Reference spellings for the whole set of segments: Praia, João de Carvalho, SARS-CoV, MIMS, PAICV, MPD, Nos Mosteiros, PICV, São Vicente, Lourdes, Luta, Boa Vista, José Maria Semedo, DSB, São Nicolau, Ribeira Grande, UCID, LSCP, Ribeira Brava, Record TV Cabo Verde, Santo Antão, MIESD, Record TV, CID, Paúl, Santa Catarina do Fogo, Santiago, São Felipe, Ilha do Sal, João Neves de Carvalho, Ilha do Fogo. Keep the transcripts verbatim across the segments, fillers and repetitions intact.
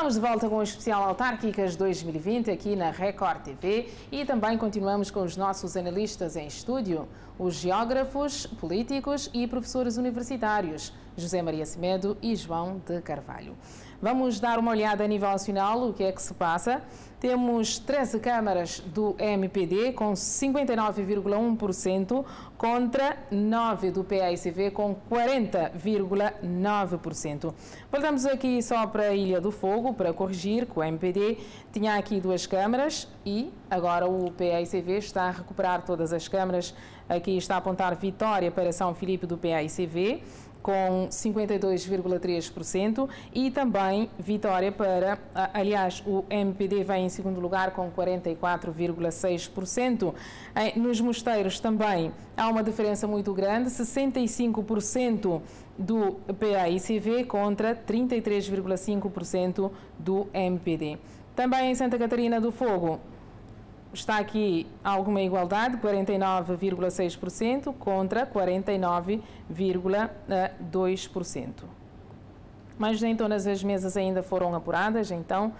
Estamos de volta com o especial Autárquicas dois mil e vinte aqui na Record T V e também continuamos com os nossos analistas em estúdio, os geógrafos, políticos e professores universitários, José Maria Semedo e João de Carvalho. Vamos dar uma olhada a nível nacional, o que é que se passa. Temos treze câmaras do M P D com cinquenta e nove vírgula um por cento contra nove do P A I C V com quarenta vírgula nove por cento. Voltamos aqui só para a Ilha do Fogo para corrigir que o M P D tinha aqui duas câmaras e agora o P A I C V está a recuperar todas as câmaras. Aqui está a apontar vitória para São Felipe do P A I C V com cinquenta e dois vírgula três por cento e também vitória para, aliás, o M P D vem em segundo lugar com quarenta e quatro vírgula seis por cento. Nos Mosteiros também há uma diferença muito grande, sessenta e cinco por cento do P A I C V contra trinta e três vírgula cinco por cento do M P D. Também em Santa Catarina do Fogo está aqui alguma igualdade, quarenta e nove vírgula seis por cento contra quarenta e nove vírgula dois por cento. Mas nem todas as mesas ainda foram apuradas, então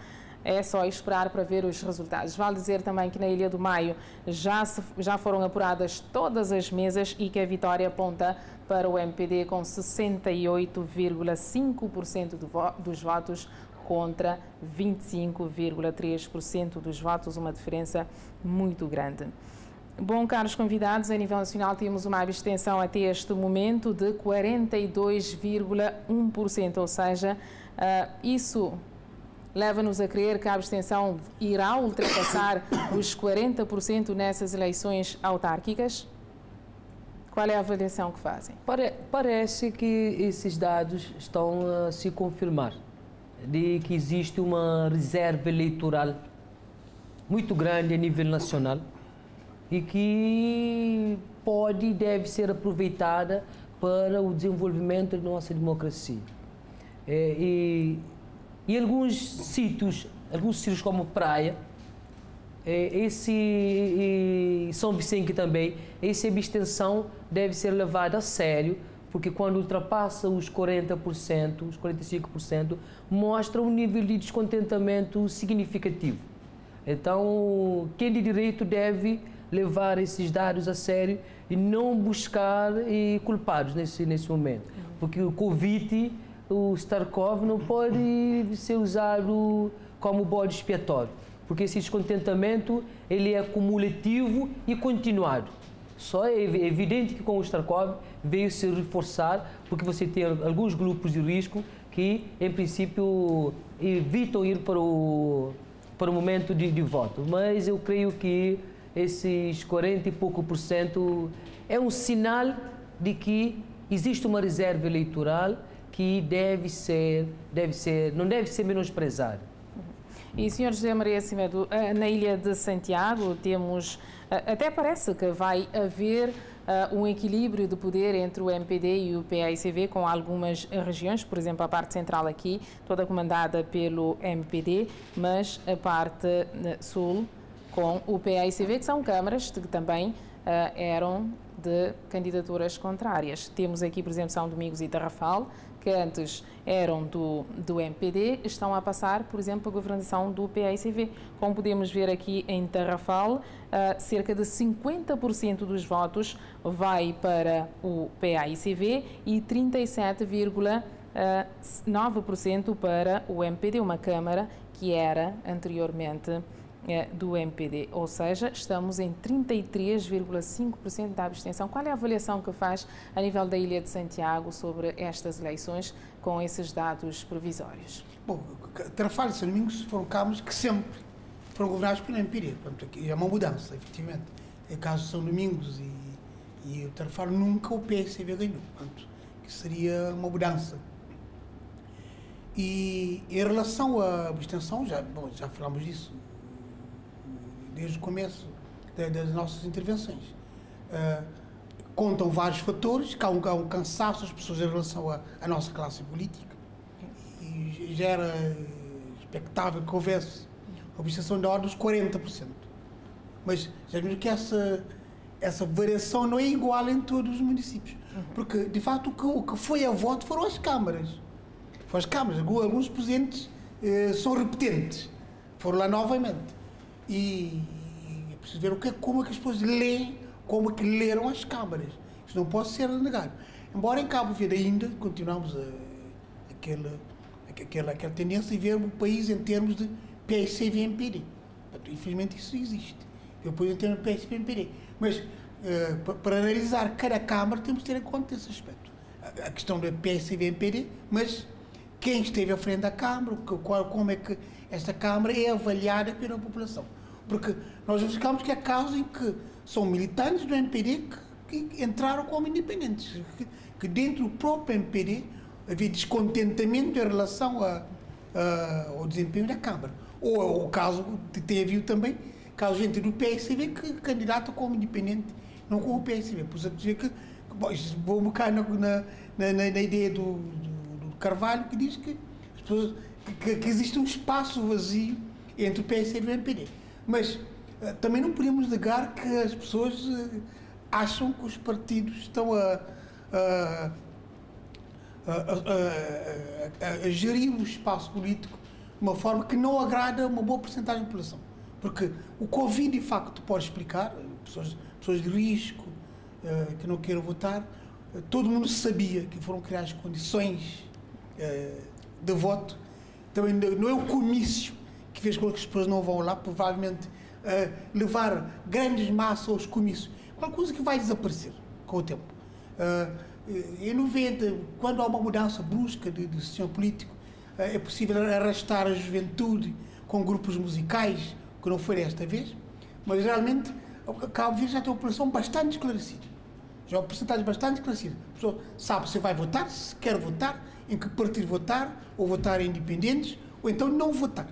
é só esperar para ver os resultados. Vale dizer também que na Ilha do Maio já, se, já foram apuradas todas as mesas e que a vitória aponta para o M P D com sessenta e oito vírgula cinco por cento do vo, dos votos contra vinte e cinco vírgula três por cento dos votos, uma diferença muito grande. Bom, caros convidados, a nível nacional temos uma abstenção até este momento de quarenta e dois vírgula um por cento, ou seja, uh, isso leva-nos a crer que a abstenção irá ultrapassar os quarenta por cento nessas eleições autárquicas? Qual é a avaliação que fazem? Parece que esses dados estão a se confirmar, de que existe uma reserva eleitoral muito grande a nível nacional e que pode e deve ser aproveitada para o desenvolvimento da nossa democracia. E, e, e alguns sítios, alguns sítios como Praia, esse, e São Vicente também, essa abstenção deve ser levada a sério, porque quando ultrapassa os quarenta por cento, os quarenta e cinco por cento, mostra um nível de descontentamento significativo. Então, quem de direito deve levar esses dados a sério e não buscar e culpados nesse, nesse momento. Porque o Covid, o SARS-CoV não pode ser usado como bode expiatório, porque esse descontentamento ele é acumulativo e continuado. Só é evidente que com o SARS-CoV veio se reforçar, porque você tem alguns grupos de risco que, em princípio, evitam ir para o, para o momento de, de voto. Mas eu creio que esses quarenta e pouco por cento é um sinal de que existe uma reserva eleitoral que deve ser, deve ser, não deve ser menosprezada. E, senhor José Maria Semedo, na Ilha de Santiago temos, até parece que vai haver uh, um equilíbrio de poder entre o M P D e o P A I C V, com algumas regiões, por exemplo, a parte central aqui, toda comandada pelo M P D, mas a parte sul com o P A I C V, que são câmaras que também uh, eram de candidaturas contrárias. Temos aqui, por exemplo, São Domingos e Tarrafal, que antes eram do, do M P D, estão a passar, por exemplo, a governação do P A I C V. Como podemos ver aqui em Tarrafal, uh, cerca de cinquenta por cento dos votos vai para o P A I C V e trinta e sete vírgula nove por cento para o M P D, uma Câmara que era anteriormente uh, do M P D. Ou seja, estamos em trinta e três vírgula cinco por cento da abstenção. Qual é a avaliação que faz a nível da Ilha de Santiago sobre estas eleições com esses dados provisórios? Bom, Tarrafal e São Domingos foram câmaras que sempre foram governados pelo M P D. Portanto, aqui é uma mudança, efetivamente. É o caso de São Domingos e, e o Tarrafal, nunca o P S D ganhou. Portanto, que seria uma mudança. E em relação à abstenção, já, bom, já falámos disso desde o começo de, das nossas intervenções. Uh, Contam vários fatores, que há um, há um cansaço das pessoas em relação à nossa classe política e já era expectável que houvesse uma abstenção da ordem dos quarenta por cento. Mas já vimos que essa, essa variação não é igual em todos os municípios, porque de facto o que, o que foi a voto foram as câmaras. Foram as câmaras, alguns presentes eh, são repetentes. Foram lá novamente. E, e é preciso ver o que, como é que as pessoas leem, como é que leram as câmaras. Isso não pode ser negado. Embora em Cabo Verde ainda continuamos aquela, aquela, aquela tendência de ver o país em termos de P A I C V e M P D. Infelizmente isso existe. Depois em termos de P A I C V e M P D. Mas uh, para analisar cada Câmara temos de ter em conta esse aspecto. A, a questão da P A I C V e M P D, mas quem esteve à frente da Câmara, qual, como é que esta Câmara é avaliada pela população. Porque nós verificamos que há casos em que são militantes do M P D que, que entraram como independentes. Que, que dentro do próprio M P D havia descontentamento em relação a, a, ao desempenho da Câmara. Ou o caso, tem havido também, caso gente do P S V que candidata como independente, não como o P S V. Por isso, que, que, bom, vou bocar na, na, na, na ideia do, do, do Carvalho, que diz que, as pessoas, que, que existe um espaço vazio entre o P S V e o M P D. Mas também não podemos negar que as pessoas acham que os partidos estão a, a, a, a, a, a gerir o espaço político de uma forma que não agrada uma boa porcentagem da população. Porque o Covid, de facto, pode explicar, pessoas, pessoas de risco, uh, que não queiram votar, uh, todo mundo sabia que foram criadas condições uh, de voto. Também não é o comício que fez com que as pessoas não vão lá, provavelmente uh, levar grandes massas aos comícios. Qualquer coisa que vai desaparecer com o tempo. Uh, em noventa, quando há uma mudança brusca de, de sistema político, é possível arrastar a juventude com grupos musicais, que não foi desta vez, mas realmente Cabo Verde já tem uma população bastante esclarecida, já uma porcentagem bastante esclarecida. A pessoa sabe se vai votar, se quer votar, em que partido votar, ou votar em independentes, ou então não votar.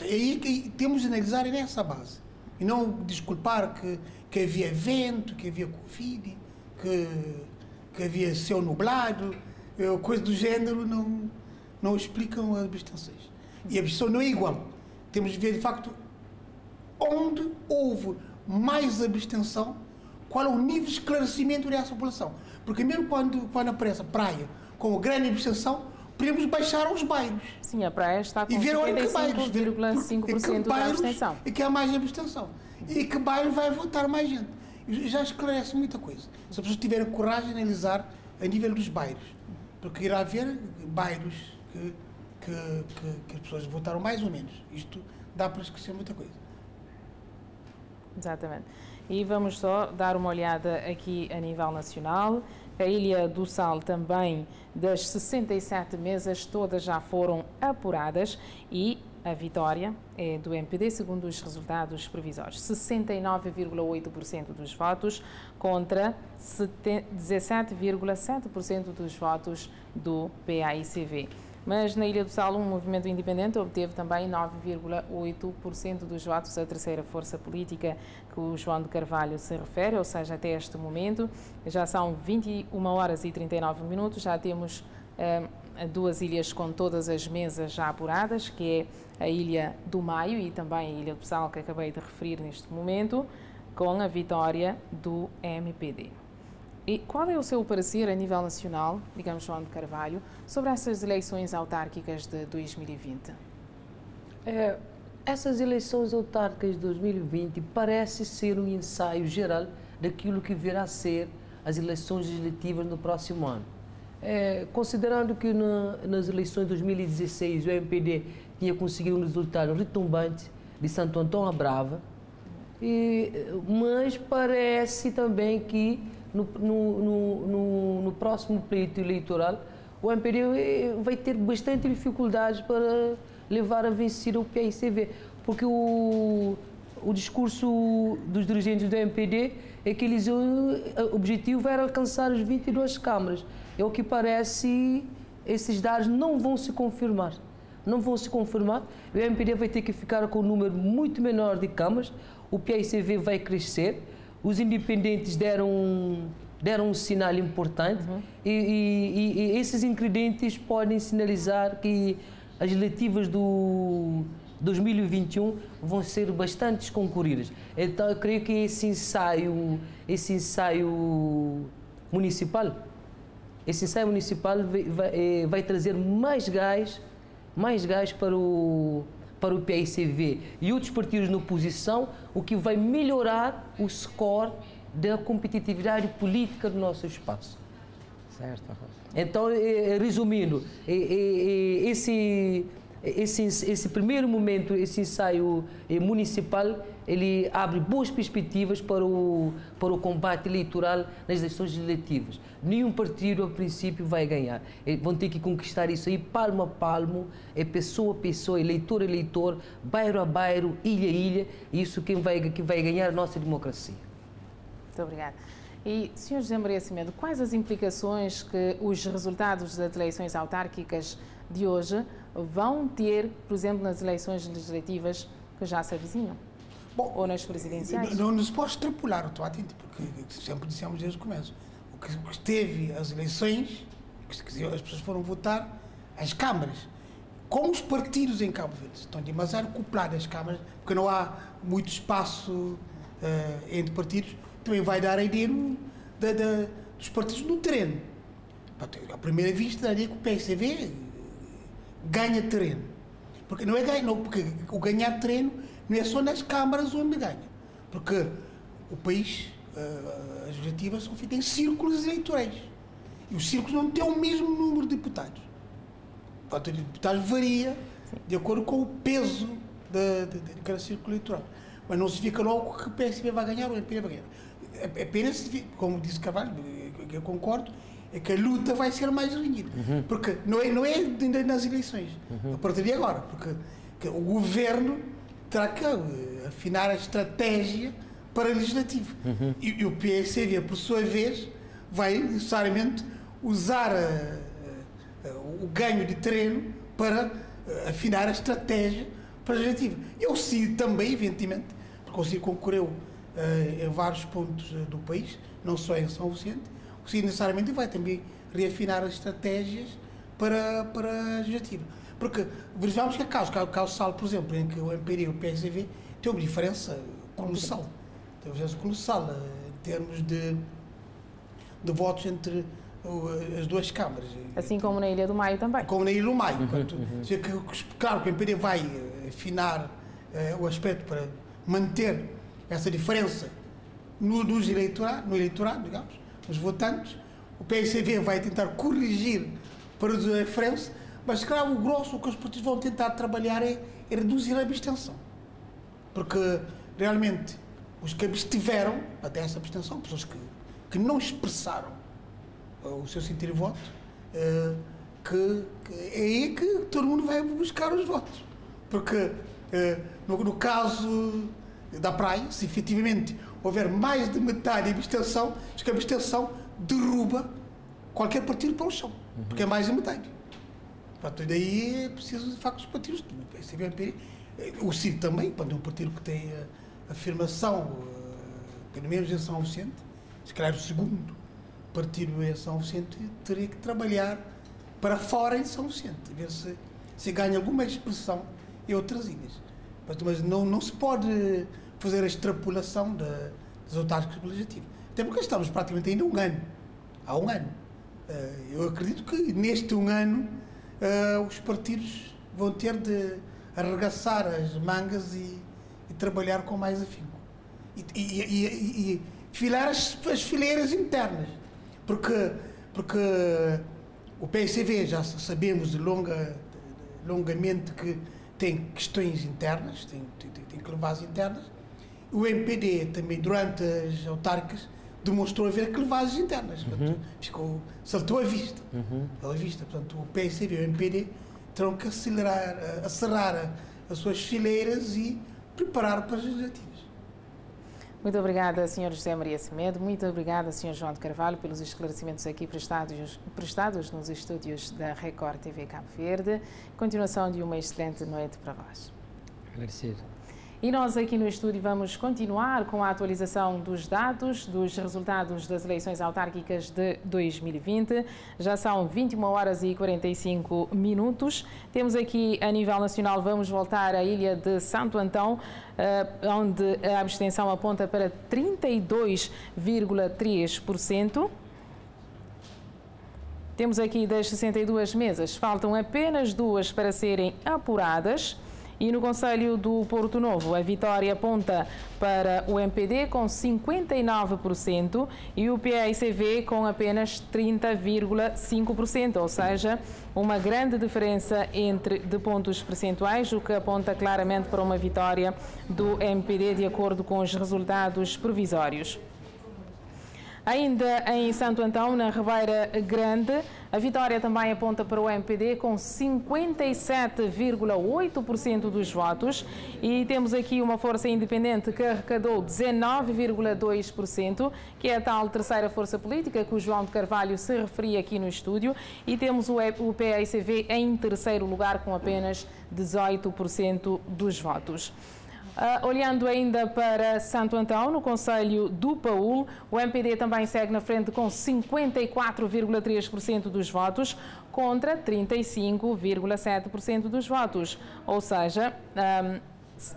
É aí que temos de analisar nessa base, e não desculpar que, que havia vento, que havia Covid, que, que havia céu nublado, coisa do género, não... não explicam as abstenções. E a abstenção não é igual. Temos de ver, de facto, onde houve mais abstenção, qual é o nível de esclarecimento dessa população. Porque mesmo quando, quando aparece a Praia com grande abstenção, podemos baixar aos bairros. Sim, a Praia está com setenta e cinco vírgula cinco por cento da abstenção. E que há mais abstenção. E que bairro vai votar mais gente. Já esclarece muita coisa. Se as pessoas tiverem coragem de analisar a nível dos bairros. Porque irá haver bairros Que, que, que as pessoas votaram mais ou menos. Isto dá para esquecer muita coisa. Exatamente. E vamos só dar uma olhada aqui a nível nacional. A Ilha do Sal também, das sessenta e sete mesas, todas já foram apuradas e a vitória é do M P D, segundo os resultados provisórios. sessenta e nove vírgula oito por cento dos votos contra dezessete vírgula sete por cento dos votos do P A I C V. Mas na Ilha do Sal, um movimento independente obteve também nove vírgula oito por cento dos votos, a terceira força política que o João de Carvalho se refere, ou seja, até este momento, já são vinte e uma horas e trinta e nove minutos, já temos uh, duas ilhas com todas as mesas já apuradas, que é a Ilha do Maio e também a Ilha do Sal, que acabei de referir neste momento, com a vitória do M P D. E qual é o seu parecer a nível nacional, digamos, João de Carvalho, sobre essas eleições autárquicas de dois mil e vinte? É, essas eleições autárquicas de dois mil e vinte parece ser um ensaio geral daquilo que virá a ser as eleições legislativas no próximo ano. É, considerando que na, nas eleições de dois mil e dezesseis o M P D tinha conseguido um resultado retumbante de Santo Antão à Brava, e, mas parece também que No, no, no, no próximo pleito eleitoral, o M P D vai ter bastante dificuldade para levar a vencer o P A I C V, porque o, o discurso dos dirigentes do M P D é que eles, o objetivo era alcançar as vinte e duas câmaras. É o que parece, esses dados não vão se confirmar. Não vão se confirmar, o M P D vai ter que ficar com um número muito menor de câmaras, o P A I C V vai crescer. Os independentes deram, deram um sinal importante, uhum. e, e, e esses ingredientes podem sinalizar que as legislativas do dois mil e vinte e um vão ser bastante concorridas. Então, eu creio que esse ensaio, esse ensaio municipal, esse ensaio municipal vai, vai, vai trazer mais gás mais gás para o, para o P A I C V e outros partidos na oposição, o que vai melhorar o score da competitividade política do nosso espaço. Certo. Então, resumindo, esse, esse, esse primeiro momento, esse ensaio municipal, ele abre boas perspectivas para o, para o combate eleitoral nas eleições legislativas. Nenhum partido, a princípio, vai ganhar. Vão ter que conquistar isso aí, palmo a palmo, é pessoa a pessoa, eleitor a eleitor, bairro a bairro, ilha a ilha. Isso quem vai, que vai ganhar a nossa democracia. Muito obrigada. E, senhor José Maria Semedo, quais as implicações que os resultados das eleições autárquicas de hoje vão ter, por exemplo, nas eleições legislativas que já se avizinham? Bom, ou nas presidenciais? Não, não nos posso tripular, estou atento, porque sempre dissemos desde o começo. O que, o que teve as eleições, que as pessoas foram votar, as câmaras, com os partidos em Cabo Verde, estão demasiado acopladas as câmaras, porque não há muito espaço uh, entre partidos, também vai dar a ideia no, da, da, dos partidos no terreno. À primeira vista, daria que o P S D V ganha terreno. Porque, não é ganho, não, porque o ganhar terreno não é só nas câmaras onde ganha, porque o país, uh, as legislativas são feitas em círculos eleitorais. E os círculos não têm o mesmo número de deputados. O voto de deputados varia de acordo com o peso de, de, de, de cada círculo eleitoral. Mas não se fica logo que o P S D vai ganhar ou o M P D vai ganhar. Apenas, como disse Carvalho, que eu concordo, é que a luta vai ser mais unida. Uhum. Porque não é, não é nas eleições, uhum. a partir de agora, porque o governo terá que afinar a estratégia para legislativo. Uhum. E, e o P A I C V, por sua vez, vai necessariamente usar a, a, a, o ganho de terreno para a, afinar a estratégia para legislativo. Eu sigo também, evidentemente, porque o C I D concorreu a, em vários pontos do país, não só em São Vicente, o C I D necessariamente vai também reafinar as estratégias para, para a legislativa. Porque verificamos que há casos, o caso Sal, por exemplo, em que o M P D e o P S D V têm uma diferença colossal. Tem uma diferença colossal em termos de, de votos entre as duas câmaras. Assim como na Ilha do Maio também. Como na Ilha do Maio. Portanto, claro que o M P D vai afinar eh, o aspecto para manter essa diferença no, nos eleitorado, no eleitorado, digamos, nos votantes. O P S D V vai tentar corrigir para reduzir a diferença. Mas, claro, o grosso que os partidos vão tentar trabalhar é, é reduzir a abstenção. Porque, realmente, os que abstiveram até essa abstenção, pessoas que, que não expressaram o seu sentido de voto, é, que, que é aí que todo mundo vai buscar os votos. Porque, é, no, no caso da Praia, se efetivamente houver mais de metade de abstenção, acho que a abstenção derruba qualquer partido para o chão, uhum. porque é mais de metade. Portanto, daí é preciso, de facto, os partidos. O C I D também, quando é um partido que tem a afirmação, pelo menos em São Vicente, se calhar o segundo partido em São Vicente, teria que trabalhar para fora em São Vicente, ver se, se ganha alguma expressão em outras ilhas. Mas não, não se pode fazer a extrapolação da, das autárquicas legislativas. Até porque estamos praticamente ainda um ano. Há um ano. Eu acredito que neste um ano, Uh, os partidos vão ter de arregaçar as mangas e, e trabalhar com mais afinco. E, e, e, e, e filar as, as fileiras internas. Porque, porque o P I C V, já sabemos longa, longamente que tem questões internas, tem, tem, tem clevagens internas. O M P D também, durante as autárquicas, demonstrou haver clevagens internas, portanto, ficou, saltou à vista, uhum. à vista. Portanto, o P S D e o M P D terão que acelerar, acerrar as suas fileiras e preparar para as legislativas. Muito obrigada, senhor José Maria Semedo, muito obrigada, senhor João de Carvalho, pelos esclarecimentos aqui prestados, prestados nos estúdios da Record T V Cabo Verde. Continuação de uma excelente noite para vós. Agradecido. E nós aqui no estúdio vamos continuar com a atualização dos dados, dos resultados das eleições autárquicas de dois mil e vinte. Já são vinte e uma horas e quarenta e cinco minutos. Temos aqui a nível nacional, vamos voltar à ilha de Santo Antão, onde a abstenção aponta para trinta e dois vírgula três por cento. Temos aqui das sessenta e duas mesas, faltam apenas duas para serem apuradas. E no Conselho do Porto Novo, a vitória aponta para o M P D com cinquenta e nove por cento e o P A I C V com apenas trinta vírgula cinco por cento, ou seja, uma grande diferença entre de pontos percentuais, o que aponta claramente para uma vitória do M P D, de acordo com os resultados provisórios. Ainda em Santo Antão, na Ribeira Grande, a vitória também aponta para o M P D com cinquenta e sete vírgula oito por cento dos votos e temos aqui uma força independente que arrecadou dezenove vírgula dois por cento, que é a tal terceira força política que o João de Carvalho se referia aqui no estúdio, e temos o P A I C V em terceiro lugar com apenas dezoito por cento dos votos. Uh, olhando ainda para Santo Antão, no Conselho do Paúl, o M P D também segue na frente com cinquenta e quatro vírgula três por cento dos votos contra trinta e cinco vírgula sete por cento dos votos, ou seja, um,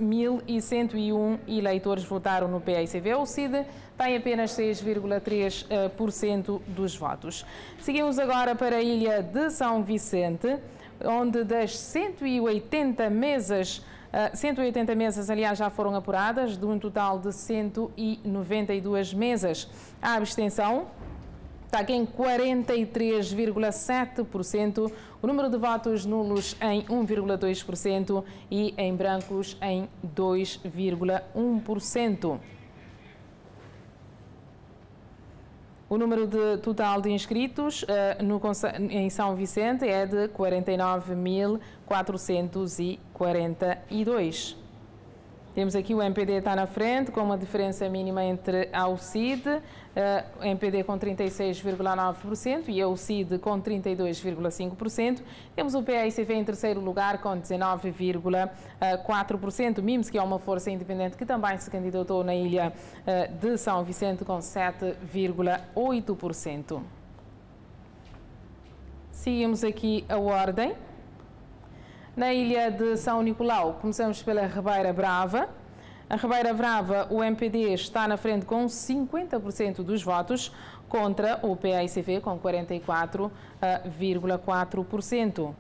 mil cento e um eleitores votaram no P A I C V. O U C I D tem apenas seis vírgula três por cento dos votos. Seguimos agora para a Ilha de São Vicente, onde das cento e oitenta mesas cento e oitenta mesas, aliás, já foram apuradas, de um total de cento e noventa e duas mesas. A abstenção está aqui em quarenta e três vírgula sete por cento, o número de votos nulos em um vírgula dois por cento e em brancos em dois vírgula um por cento. O número de total de inscritos uh, no, em São Vicente é de quarenta e nove mil quatrocentos e quarenta e dois. Temos aqui o M P D está na frente, com uma diferença mínima entre a U C I D, uh, o M P D com trinta e seis vírgula nove por cento e a U C I D com trinta e dois vírgula cinco por cento. Temos o P A I C V em terceiro lugar com dezenove vírgula quatro por cento. O M I M S, que é uma força independente que também se candidatou na Ilha uh, de São Vicente, com sete vírgula oito por cento. Seguimos aqui a ordem. Na Ilha de São Nicolau, começamos pela Ribeira Brava. A Ribeira Brava, o M P D está na frente com cinquenta por cento dos votos, contra o P A I C V com quarenta e quatro vírgula quatro por cento.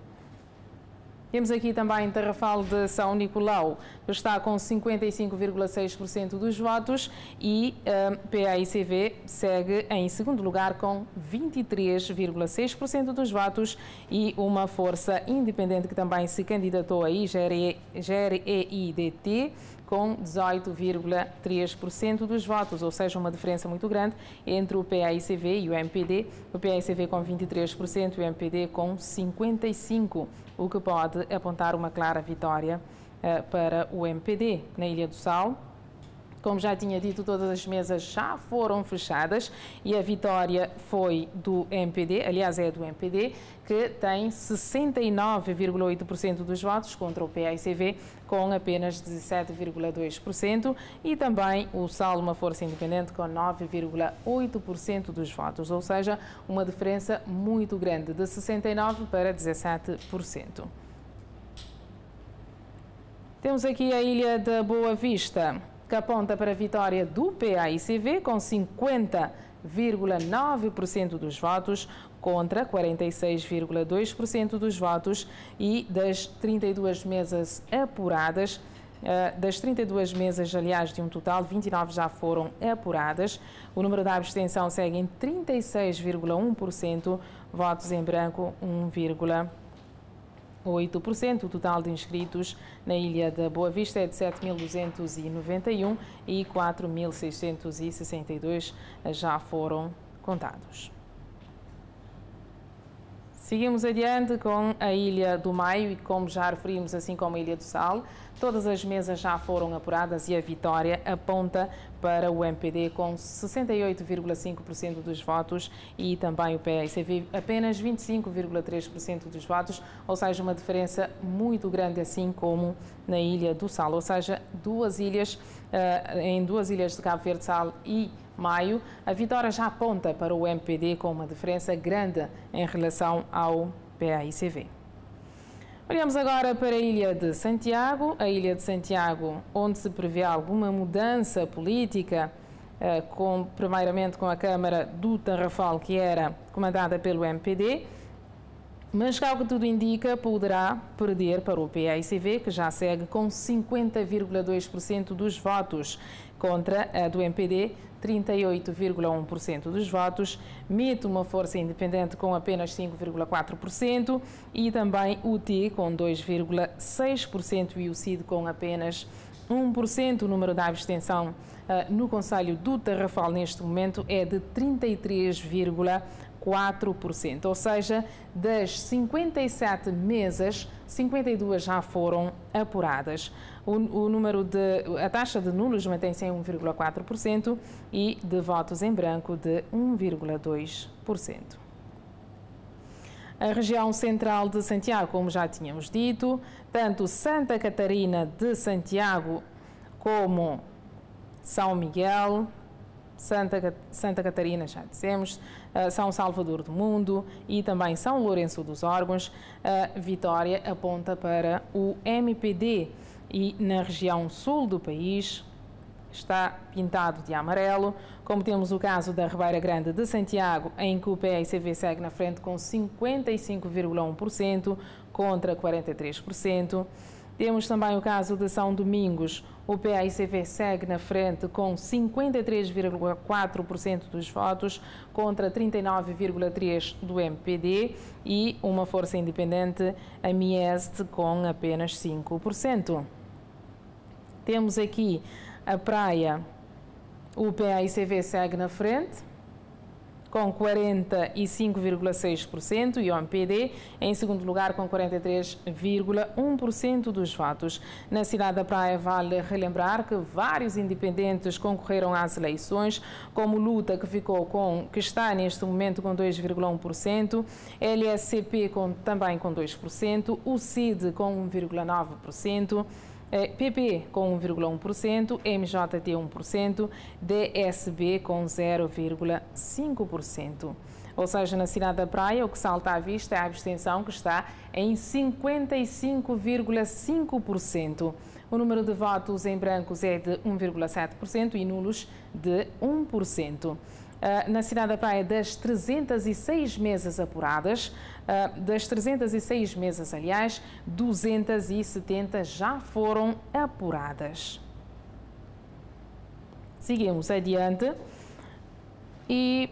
Temos aqui também Tarrafal de São Nicolau, que está com cinquenta e cinco vírgula seis por cento dos votos e uh, P A I C V segue em segundo lugar com vinte e três vírgula seis por cento dos votos e uma força independente que também se candidatou a I G R E, com dezoito vírgula três por cento dos votos, ou seja, uma diferença muito grande entre o P A I C V e o M P D, o P A I C V com vinte e três por cento e o M P D com cinquenta e cinco por cento, o que pode apontar uma clara vitória uh, para o M P D. Na Ilha do Sal, como já tinha dito, todas as mesas já foram fechadas e a vitória foi do M P D, aliás é do M P D, que tem sessenta e nove vírgula oito por cento dos votos contra o P A I C V com apenas dezassete vírgula dois por cento e também o Sal, uma força independente, com nove vírgula oito por cento dos votos, ou seja, uma diferença muito grande, de sessenta e nove por cento para dezassete por cento. Temos aqui a Ilha da Boa Vista, que aponta para a vitória do P A I C V com cinquenta vírgula nove por cento dos votos contra quarenta e seis vírgula dois por cento dos votos e das trinta e duas mesas apuradas, das trinta e duas mesas, aliás, de um total, vinte e nove já foram apuradas. O número da abstenção segue em trinta e seis vírgula um por cento, votos em branco um vírgula oito por cento. O total de inscritos na Ilha da Boa Vista é de sete mil duzentos e noventa e um e quatro mil seiscentos e sessenta e dois já foram contados. Seguimos adiante com a Ilha do Maio e, como já referimos, assim como a Ilha do Sal, todas as mesas já foram apuradas e a vitória aponta para o M P D com sessenta e oito vírgula cinco por cento dos votos e também o P A I C V apenas vinte e cinco vírgula três por cento dos votos, ou seja, uma diferença muito grande, assim como na Ilha do Sal, ou seja, duas ilhas, em duas ilhas de Cabo Verde, Sal e Maio, a vitória já aponta para o M P D com uma diferença grande em relação ao P A I C V. Olhamos agora para a Ilha de Santiago, a Ilha de Santiago, onde se prevê alguma mudança política eh, com, primeiramente com a Câmara do Tarrafal, que era comandada pelo M P D, mas, ao que tudo indica, poderá perder para o P A I C V, que já segue com cinquenta vírgula dois por cento dos votos, contra a do M P D, trinta e oito vírgula um por cento dos votos, M I T, uma força independente, com apenas cinco vírgula quatro por cento, e também o T, com dois vírgula seis por cento, e o U C I D, com apenas um por cento. O número da abstenção uh, no Conselho do Tarrafal, neste momento, é de trinta e três vírgula quatro por cento, ou seja, das cinquenta e sete mesas, cinquenta e duas já foram apuradas. O, o número de, a taxa de nulos mantém-se em um vírgula quatro por cento e de votos em branco de um vírgula dois por cento. A região central de Santiago, como já tínhamos dito, tanto Santa Catarina de Santiago como São Miguel, Santa, Santa Catarina, já dissemos, São Salvador do Mundo e também São Lourenço dos Órgãos, a vitória aponta para o M P D, e na região sul do país está pintado de amarelo, como temos o caso da Ribeira Grande de Santiago, em que o P A I C V segue na frente com cinquenta e cinco vírgula um por cento contra quarenta e três por cento. Temos também o caso de São Domingos. O P A I C V segue na frente com cinquenta e três vírgula quatro por cento dos votos contra trinta e nove vírgula três por cento do M P D e uma força independente, a M I E S D, com apenas cinco por cento. Temos aqui a Praia. O P A I C V segue na frente com quarenta e cinco vírgula seis por cento e o M P D em segundo lugar com quarenta e três vírgula um por cento dos votos. Na cidade da Praia, vale relembrar que vários independentes concorreram às eleições, como Luta, que ficou com, que está neste momento com dois vírgula um por cento, L S C P com, também com dois por cento, U C I D com um vírgula nove por cento, P P com um vírgula um por cento, M J T um por cento, D S B com zero vírgula cinco por cento. Ou seja, na cidade da Praia, o que salta à vista é a abstenção, que está em cinquenta e cinco vírgula cinco por cento. O número de votos em brancos é de um vírgula sete por cento e nulos de um por cento. Na cidade da Praia, das trezentas e seis mesas apuradas, das trezentas e seis mesas, aliás, duzentas e setenta já foram apuradas. Seguimos adiante e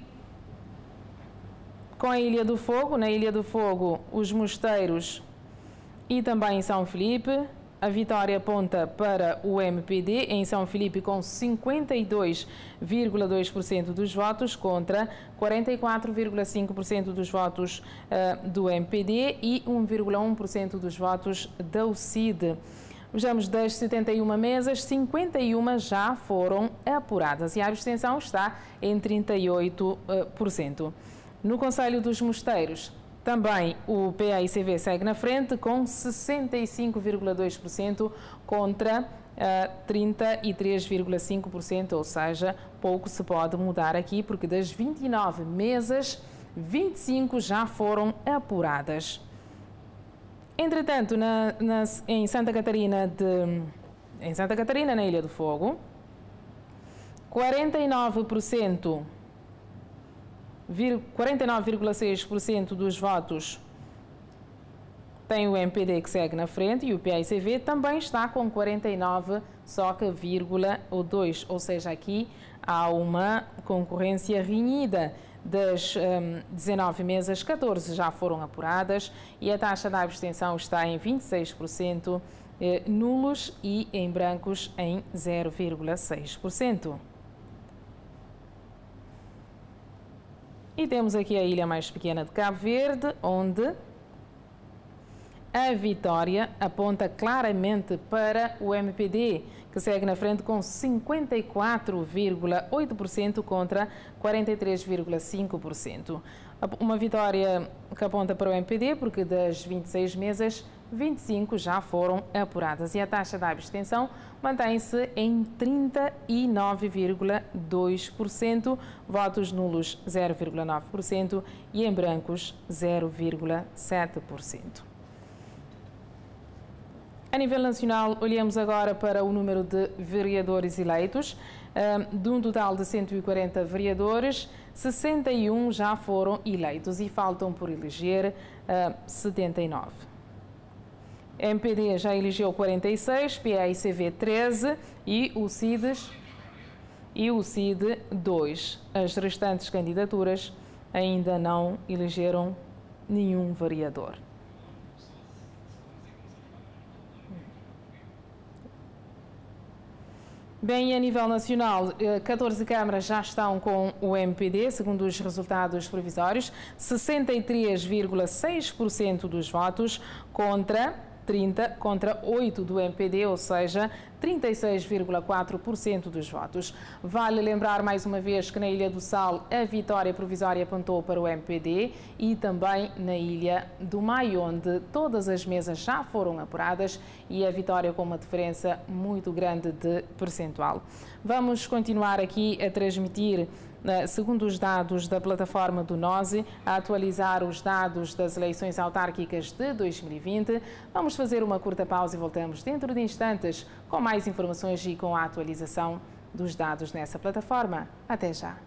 com a Ilha do Fogo. Na Ilha do Fogo, os Mosteiros e também São Felipe, a vitória aponta para o M P D, em São Felipe com cinquenta e dois vírgula dois por cento dos votos contra quarenta e quatro vírgula cinco por cento dos votos uh, do M P D e um vírgula um por cento dos votos da U C I D. Vejamos, das setenta e uma mesas, cinquenta e uma já foram apuradas e a abstenção está em trinta e oito por cento. No Conselho dos Mosteiros, também o P A I C V segue na frente com sessenta e cinco vírgula dois por cento contra uh, trinta e três vírgula cinco por cento, ou seja, pouco se pode mudar aqui, porque das vinte e nove mesas, vinte e cinco já foram apuradas. Entretanto, na, na, em, Santa Catarina de, em Santa Catarina, na Ilha do Fogo, quarenta e nove por cento. quarenta e nove vírgula seis por cento dos votos tem o M P D, que segue na frente, e o P A I C V também está com quarenta e nove, só que vírgula dois, ou seja, aqui há uma concorrência renhida. Das um, dezenove mesas, catorze já foram apuradas e a taxa da abstenção está em vinte e seis por cento, eh, nulos e em brancos em zero vírgula seis por cento. E temos aqui a ilha mais pequena de Cabo Verde, onde a vitória aponta claramente para o M P D, que segue na frente com cinquenta e quatro vírgula oito por cento contra quarenta e três vírgula cinco por cento. Uma vitória que aponta para o M P D, porque das vinte e seis mesas, vinte e cinco já foram apuradas e a taxa da abstenção mantém-se em trinta e nove vírgula dois por cento, votos nulos zero vírgula nove por cento e em brancos zero vírgula sete por cento. A nível nacional, olhamos agora para o número de vereadores eleitos. de um total de cento e quarenta vereadores, sessenta e um já foram eleitos e faltam por eleger setenta e nove. M P D já elegeu quarenta e seis, P A I C V treze e U C I D dois. As restantes candidaturas ainda não elegeram nenhum vereador. Bem, a nível nacional, catorze câmaras já estão com o M P D, segundo os resultados provisórios, sessenta e três vírgula seis por cento dos votos contra trinta por cento contra oito por cento do M P D, ou seja, trinta e seis vírgula quatro por cento dos votos. Vale lembrar mais uma vez que na Ilha do Sal a vitória provisória apontou para o M P D e também na Ilha do Maio, onde todas as mesas já foram apuradas e a vitória com uma diferença muito grande de percentual. Vamos continuar aqui a transmitir, segundo os dados da plataforma do N O S E, a atualizar os dados das eleições autárquicas de dois mil e vinte. Vamos fazer uma curta pausa e voltamos dentro de instantes com mais informações e com a atualização dos dados nessa plataforma. Até já!